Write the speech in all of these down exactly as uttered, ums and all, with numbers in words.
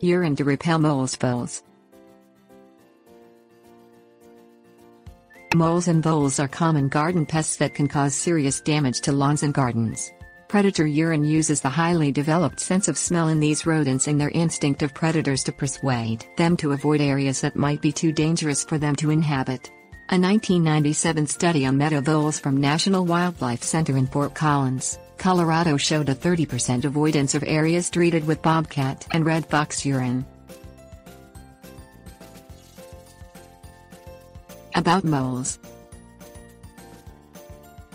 Urine to repel moles, voles. Moles and voles are common garden pests that can cause serious damage to lawns and gardens. Predator urine uses the highly developed sense of smell in these rodents and their instinct of predators to persuade them to avoid areas that might be too dangerous for them to inhabit. A nineteen ninety-seven study on meadow voles from National Wildlife Center in Fort Collins, Colorado showed a thirty percent avoidance of areas treated with bobcat and red fox urine. About moles.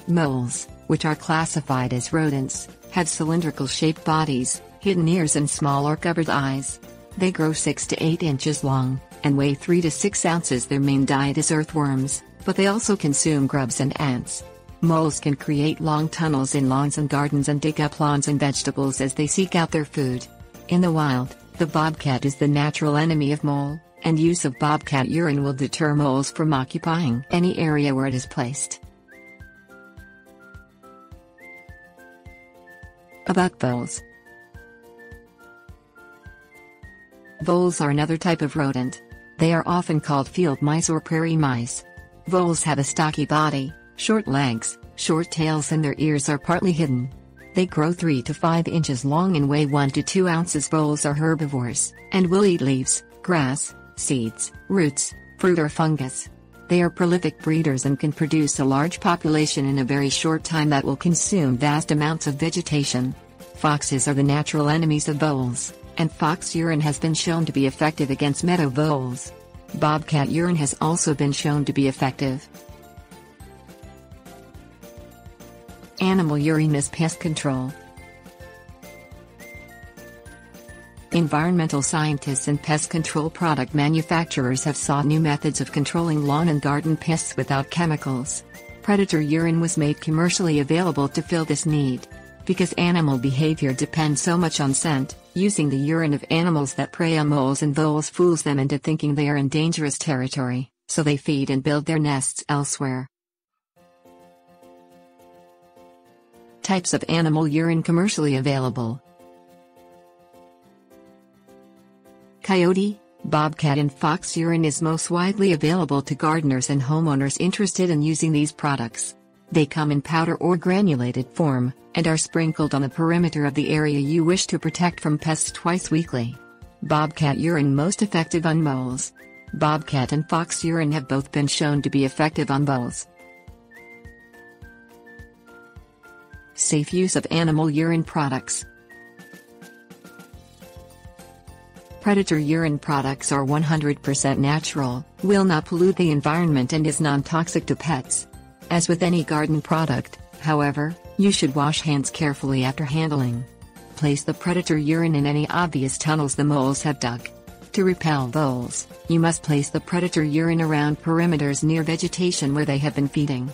Moles, which are classified as rodents, have cylindrical-shaped bodies, hidden ears and small or covered eyes. They grow six to eight inches long, and weigh three to six ounces. Their main diet is earthworms, but they also consume grubs and ants. Moles can create long tunnels in lawns and gardens and dig up lawns and vegetables as they seek out their food. In the wild, the bobcat is the natural enemy of mole, and use of bobcat urine will deter moles from occupying any area where it is placed. About voles. Voles are another type of rodent. They are often called field mice or prairie mice. Voles have a stocky body, short legs, short tails, and their ears are partly hidden. They grow three to five inches long and weigh one to two ounces. Voles are herbivores, and will eat leaves, grass, seeds, roots, fruit or fungus. They are prolific breeders and can produce a large population in a very short time that will consume vast amounts of vegetation. Foxes are the natural enemies of voles, and fox urine has been shown to be effective against meadow voles. Bobcat urine has also been shown to be effective. Animal urine is pest control. Environmental scientists and pest control product manufacturers have sought new methods of controlling lawn and garden pests without chemicals. Predator urine was made commercially available to fill this need. Because animal behavior depends so much on scent, using the urine of animals that prey on moles and voles fools them into thinking they are in dangerous territory, so they feed and build their nests elsewhere. Types of animal urine commercially available. Coyote, bobcat and fox urine is most widely available to gardeners and homeowners interested in using these products. They come in powder or granulated form, and are sprinkled on the perimeter of the area you wish to protect from pests twice weekly. Bobcat urine most effective on moles. Bobcat and fox urine have both been shown to be effective on voles. Safe use of animal urine products. Predator urine products are one hundred percent natural, will not pollute the environment and is non-toxic to pets. As with any garden product, however, you should wash hands carefully after handling. Place the predator urine in any obvious tunnels the moles have dug. To repel voles, you must place the predator urine around perimeters near vegetation where they have been feeding.